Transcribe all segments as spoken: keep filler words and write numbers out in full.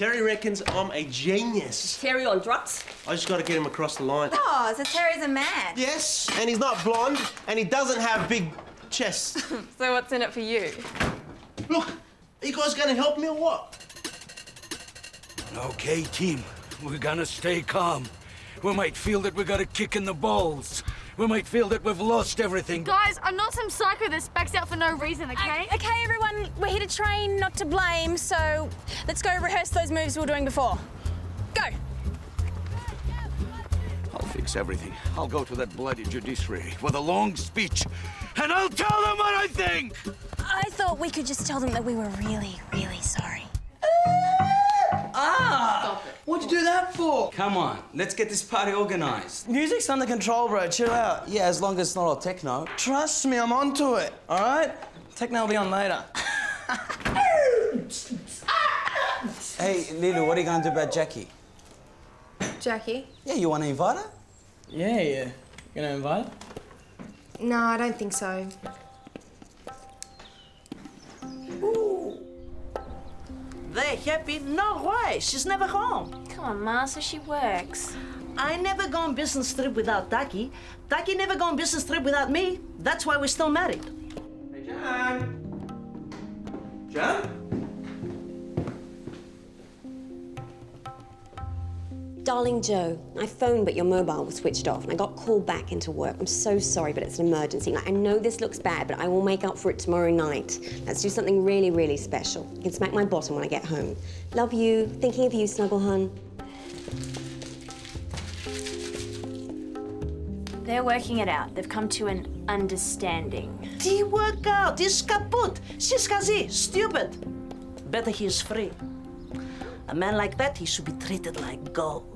Terry reckons I'm a genius. Terry on drugs? I just got to get him across the line. Oh, so Terry's a man. Yes, and he's not blonde, and he doesn't have big chests. So what's in it for you? Look, are you guys going to help me or what? OK, team, we're going to stay calm. We might feel that we got a kick in the balls. We might feel that we've lost everything. Guys, I'm not some psycho that backs out for no reason, okay? Uh, okay, everyone, we're here to train, not to blame, so let's go rehearse those moves we were doing before. Go! I'll fix everything. I'll go to that bloody judiciary with a long speech, and I'll tell them what I think! I thought we could just tell them that we were really, really sorry. Ah! What'd you do that for? Come on, let's get this party organised. Music's under control, bro. Chill out. Yeah, as long as it's not all techno. Trust me, I'm onto it, all right? Techno will be on later. Hey, Lila, what are you going to do about Jackie? Jackie? Yeah, you want to invite her? Yeah, yeah. You going to invite her? No, I don't think so. They're happy? No way. She's never home. Come on, Ma, so she works. I never go on business trip without Taki. Taki never go on business trip without me. That's why we're still married. Hey, Jan. Jan? Darling Joe, I phoned but your mobile was switched off and I got called back into work. I'm so sorry, but it's an emergency. Like, I know this looks bad, but I will make up for it tomorrow night. Let's do something really, really special. You can smack my bottom when I get home. Love you. Thinking of you, Snuggle Hun. They're working it out. They've come to an understanding. The workout is kaput. She's kazi. Stupid. Better he is free. A man like that, he should be treated like gold.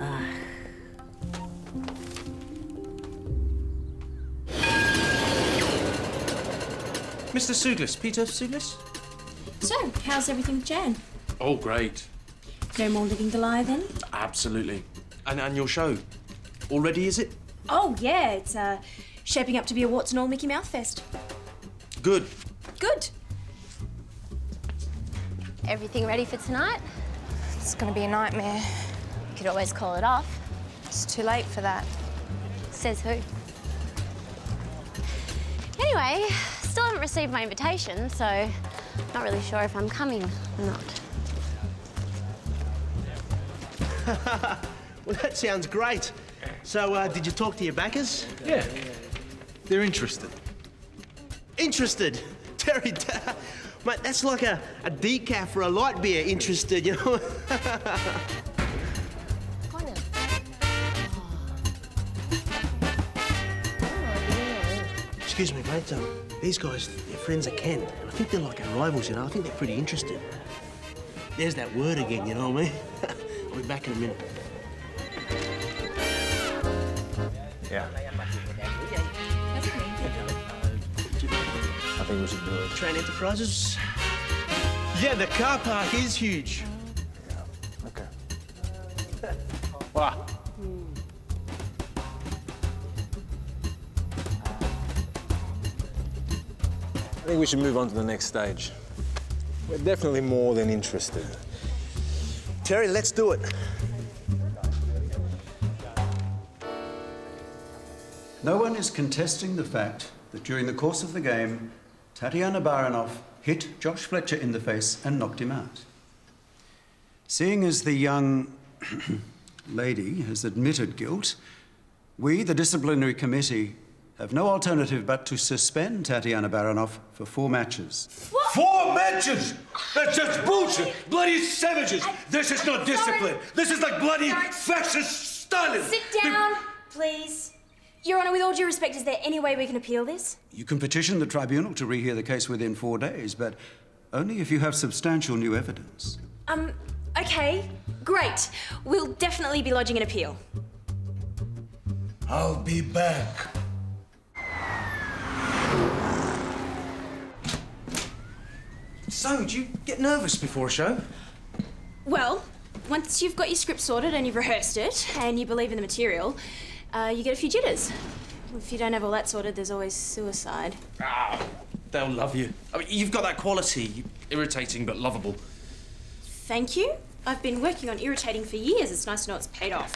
Ah. Mister Suglis, Peter Suglis. So, how's everything with Jan? Oh, great. No more living the lie, then? Absolutely. And, and your show? Already, is it? Oh, yeah. It's uh, shaping up to be a warts and all Mickey Mouth fest. Good. Good. Everything ready for tonight? It's gonna be a nightmare. You could always call it off. It's too late for that. Says who? Anyway, still haven't received my invitation, so not really sure if I'm coming or not. Well, that sounds great. So, uh, did you talk to your backers? Yeah. They're interested. Interested? Terry... Mate, that's like a, a decaf for a light beer interested, you know? Excuse me, mate. Um, these guys, their friends are Ken. And I think they're like our rivals, you know? I think they're pretty interested. There's that word again, you know what I mean? I'll be back in a minute. Yeah. I think we should do it. Train Enterprises? Yeah, the car park is huge. Yeah, okay. Wow. Mm. I think we should move on to the next stage. We're definitely more than interested. Terry, let's do it. No one is contesting the fact that during the course of the game, Tatiana Baranov hit Josh Fletcher in the face and knocked him out. Seeing as the young lady has admitted guilt, we, the disciplinary committee, have no alternative but to suspend Tatiana Baranov for four matches. What? Four matches? That's just bullshit! Bloody savages! I, this is not discipline! Sorry. This is like bloody sorry. fascist Stalin! Sit down, the... please. Your Honour, with all due respect, is there any way we can appeal this? You can petition the tribunal to rehear the case within four days, but only if you have substantial new evidence. Um, okay, great. We'll definitely be lodging an appeal. I'll be back. So, do you get nervous before a show? Well, once you've got your script sorted and you've rehearsed it and you believe in the material, Uh, you get a few jitters. If you don't have all that sorted, there's always suicide. Ah, they'll love you. I mean, you've got that quality. Irritating but lovable. Thank you. I've been working on irritating for years. It's nice to know it's paid off.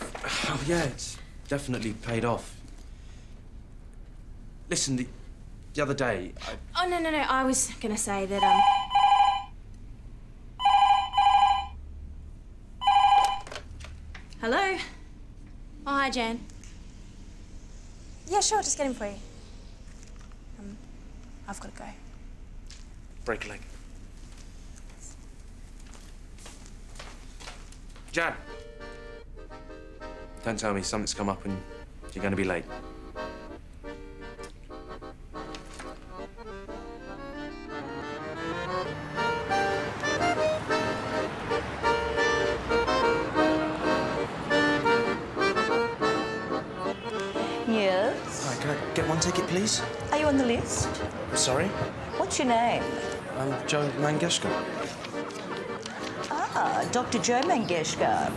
Oh, yeah, it's definitely paid off. Listen, the, the other day, I... Oh, no, no, no, I was going to say that, um... Hello? Oh, hi, Jan. Yeah, sure, just get him for you. Um, I've got to go. Break a leg. Jan! Don't tell me something's come up and you're going to be late. Ticket, please. Are you on the list? Sorry? What's your name? I'm Joe Mangeshkar. Ah, Doctor Joe Mangeshkar,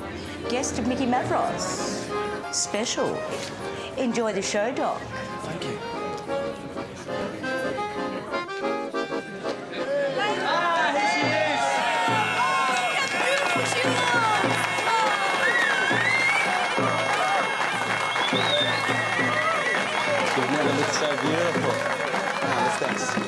guest of Miki Mavros. Special. Enjoy the show, Doc. Thank you. So beautiful. Oh, that's nice.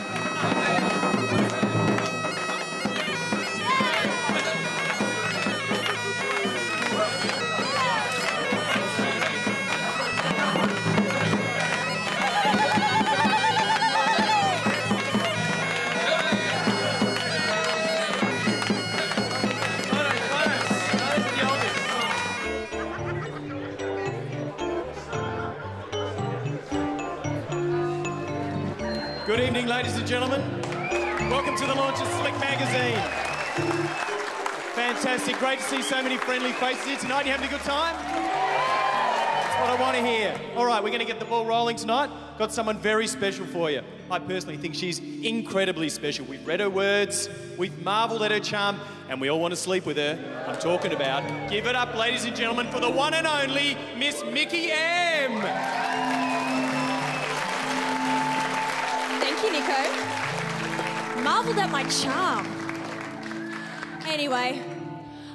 Good evening, ladies and gentlemen. Welcome to the launch of Slick Magazine. Fantastic, great to see so many friendly faces here tonight. You having a good time? That's what I want to hear. All right, we're going to get the ball rolling tonight. Got someone very special for you. I personally think she's incredibly special. We've read her words, we've marvelled at her charm, and we all want to sleep with her. I'm talking about. Give it up, ladies and gentlemen, for the one and only Miss Mickey M. Nico, marvelled at my charm. Anyway,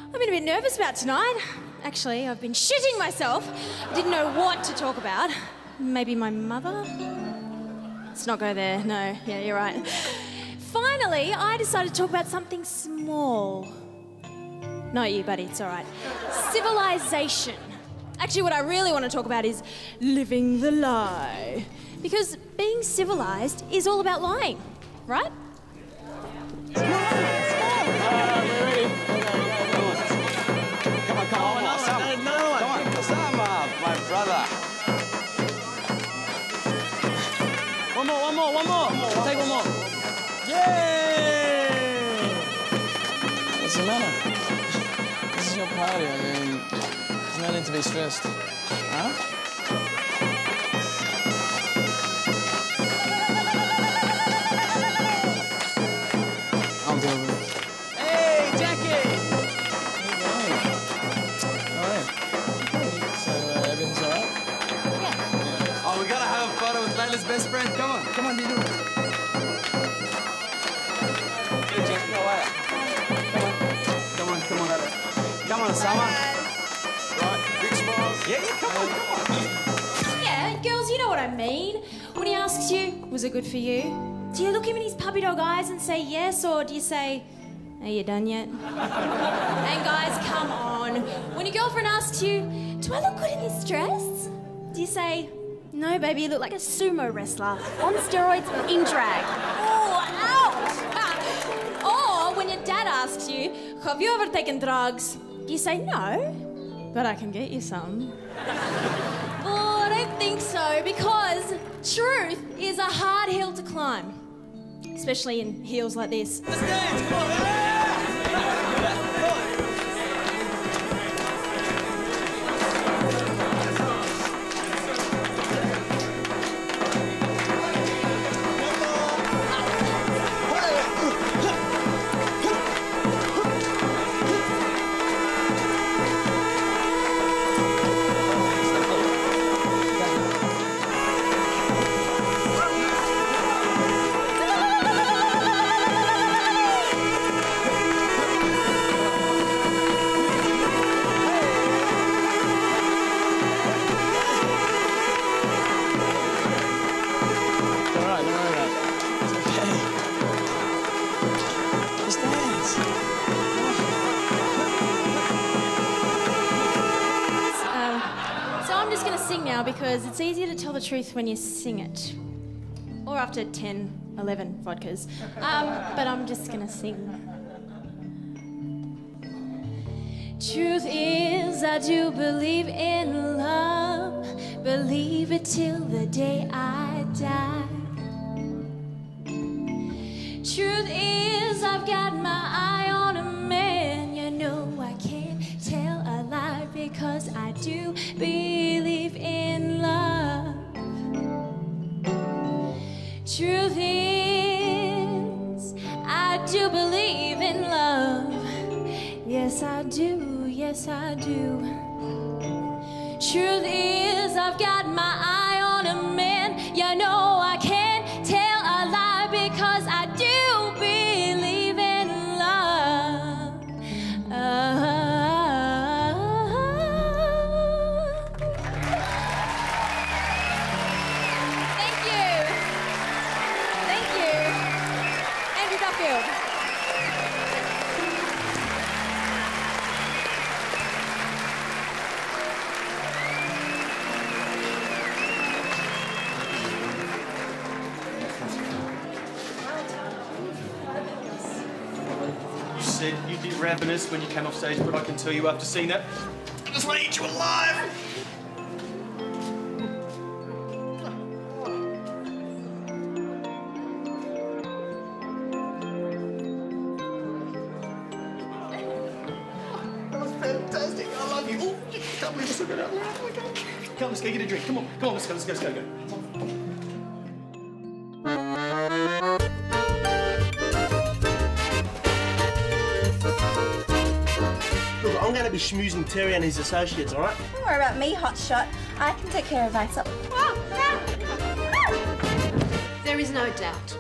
I've been a bit nervous about tonight. Actually, I've been shitting myself. Didn't know what to talk about. Maybe my mother? Let's not go there, no. Yeah, you're right. Finally, I decided to talk about something small. Not you, buddy, it's all right. Civilization. Actually, what I really want to talk about is living the lie. Because being civilised is all about lying, right? Let's go. We're ready. Come on, come on, Osama. No, no, come on, Osama, my brother. One more, one more, one more. Take one more. Yay! What's the matter? This is your party. I mean, there's no need to be stressed, huh? Best friend, come on, come on, you do it. Hey, Jack, no way. Come on, come on, come on, come on, Osama. Right, big smiles. Yeah, yeah, come on, come on. Yeah, girls, you know what I mean. When he asks you, was it good for you? Do you look him in his puppy dog eyes and say yes, or do you say, are you done yet? And guys, come on. When your girlfriend asks you, do I look good in this dress? Do you say, no, baby, you look like a sumo wrestler, on steroids, in drag. Oh, ouch! Ah. Or when your dad asks you, have you ever taken drugs? You say, no, but I can get you some. Oh, I don't think so, because truth is a hard hill to climb. Especially in heels like this. Let's dance, come on, yeah. sing now because it's easier to tell the truth when you sing it. Or after ten, eleven vodkas. Um, but I'm just gonna sing. Truth is, I do believe in love. Believe it till the day I die. Truth is, I've got my eye on a man. You know I can't tell a lie because I do believe in love. Truth is, I do believe in love. Yes, I do, yes, I do. Truth is, I've got my eye on a man. You know I can't tell a lie because I do believe in love. Oh. Thank you. Thank you. Andrew Duffield. You did ravenous when you came off stage, but I can tell you after seeing that, I just want to eat you alive! That was fantastic. I love you. Oh, I can't believe I said that out loud. Oh my God. Come, let's go get a drink. Come on, come on, let's go, let's go, let's go, go. Come on. Schmoozing Terry and his associates, all right? Don't worry about me, hotshot. I can take care of myself. There is no doubt.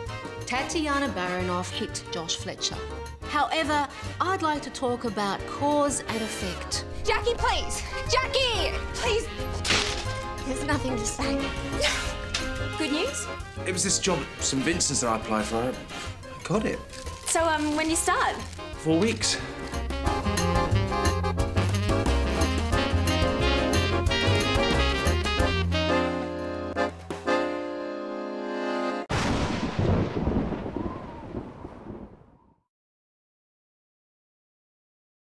Tatiana Baranov hit Josh Fletcher. However, I'd like to talk about cause and effect. Jackie, please! Jackie! Please! There's nothing to say. Good news? It was this job at Saint Vincent's that I applied for. I got it. So, um, when do you start? Four weeks.